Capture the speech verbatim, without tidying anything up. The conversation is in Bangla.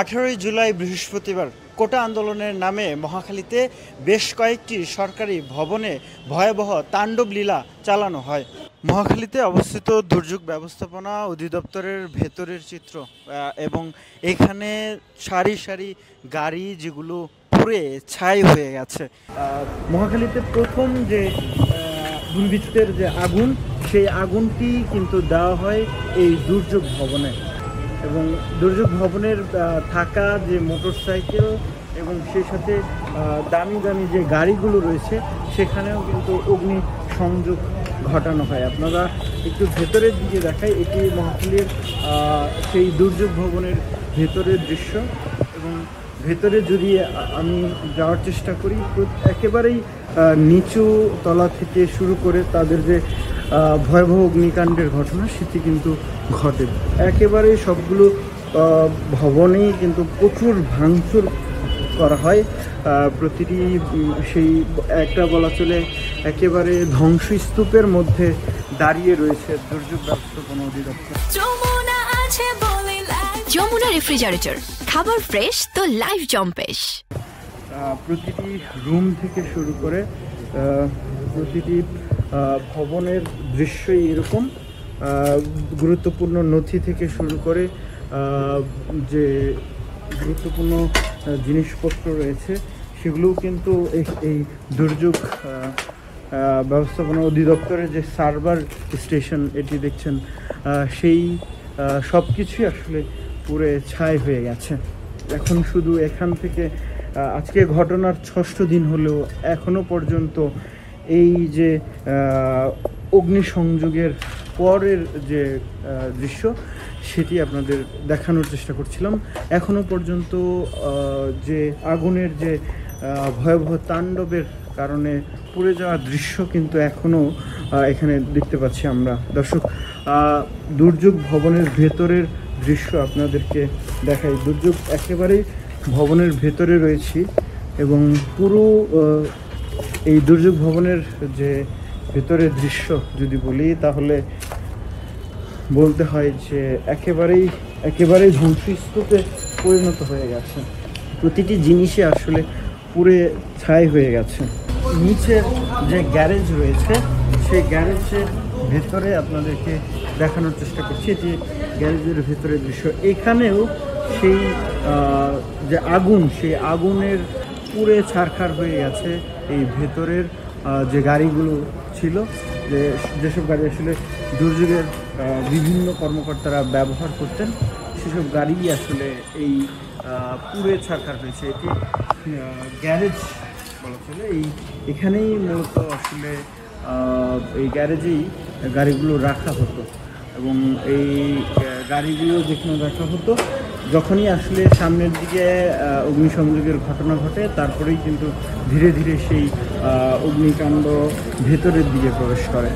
আঠারোই জুলাই বৃহস্পতিবার কোটা আন্দোলনের নামে মহাখালীতে বেশ কয়েকটি সরকারি ভবনে ভয়াবহ তাণ্ডব লীলা চালানো হয়। মহাখালীতে অবস্থিত দুর্যোগ ব্যবস্থাপনা অধিদপ্তরের ভেতরের চিত্র এবং এখানে সারি সারি গাড়ি যেগুলো পুড়ে ছাই হয়ে গেছে। মহাখালীতে প্রথম যে দুর্বৃত্তের যে আগুন, সেই আগুনটি কিন্তু দেওয়া হয় এই দুর্যোগ ভবনে, এবং দুর্যোগ ভবনের থাকা যে মোটরসাইকেল এবং সেই সাথে দামি দামি যে গাড়িগুলো রয়েছে সেখানেও কিন্তু অগ্নি সংযোগ ঘটানো হয়। আপনারা একটু ভেতরের দিকে দেখায়, এটি মহাখালীর সেই দুর্যোগ ভবনের ভেতরের দৃশ্য। এবং ভেতরে যদি আমি যাওয়ার চেষ্টা করি, একেবারেই নিচু তলা থেকে শুরু করে তাদের যে ভয়াবহ অগ্নিকাণ্ডের ঘটনা সেটি কিন্তু ঘটে। একেবারে সবগুলো ভবনেই কিন্তু প্রচুর ভাঙচুর করা হয়, প্রতিটি সেই একটা বলা চলে একেবারে ধ্বংসস্তূপের মধ্যে দাঁড়িয়ে রয়েছে দুর্যোগ ব্যবস্থাপনা অধিদপ্তর। যমুনা রেফ্রিজারেটর, খাবার ফ্রেশ তো লাইফ জম্পেশ। প্রতিটি রুম থেকে শুরু করে প্রতিটি ভবনের দৃশ্যই এরকম, গুরুত্বপূর্ণ নথি থেকে শুরু করে যে গুরুত্বপূর্ণ জিনিসপত্র রয়েছে সেগুলোও কিন্তু এই দুর্যোগ ব্যবস্থাপনা অধিদপ্তরের যে সার্ভার স্টেশন এটি দেখছেন, সেই সব কিছুই আসলে পুরে ছাই হয়ে গেছে। এখন শুধু এখান থেকে আজকে ঘটনার ষষ্ঠ দিন হলেও এখনও পর্যন্ত এই যে অগ্নিসংযোগের পরের যে দৃশ্য সেটি আপনাদের দেখানোর চেষ্টা করছিলাম। এখনও পর্যন্ত যে আগুনের যে ভয়াবহ তাণ্ডবের কারণে পুড়ে যাওয়ার দৃশ্য কিন্তু এখনও এখানে দেখতে পাচ্ছি আমরা। দর্শক, দুর্যোগ ভবনের ভেতরের দৃশ্য আপনাদেরকে দেখাই। দুর্যোগ একেবারেই ভবনের ভেতরে রয়েছি এবং পুরো এই দুর্যোগ ভবনের যে ভেতরের দৃশ্য যদি বলি তাহলে বলতে হয় যে একেবারেই একেবারেই ধ্বংসস্তূপে পরিণত হয়ে গেছে। প্রতিটি জিনিসই আসলে পুড়ে ছাই হয়ে গেছে। নিচের যে গ্যারেজ রয়েছে সেই গ্যারেজের ভেতরে আপনাদেরকে দেখানোর চেষ্টা করছি, এটি গ্যারেজের ভেতরের দৃশ্য। এখানেও সেই যে আগুন, সেই আগুনের পুড়ে ছারখার হয়ে গেছে এই ভেতরের যে গাড়িগুলো ছিল, যে যেসব গাড়ি আসলে দুর্যোগের বিভিন্ন কর্মকর্তারা ব্যবহার করতেন সেসব গাড়িই আসলে এই পুড়ে ছারখার হয়েছে। এটি গ্যারেজ বলা চলে, এই এখানেই মূলত আসলে এই গ্যারেজেই গাড়িগুলো রাখা হতো এবং এই গাড়িগুলো যেখানে রাখা হতো যখনই আসলে সামনের দিকে অগ্নিসংযোগের ঘটনা ঘটে তারপরেই কিন্তু ধীরে ধীরে সেই অগ্নিকাণ্ড ভেতরের দিকে প্রবেশ করে।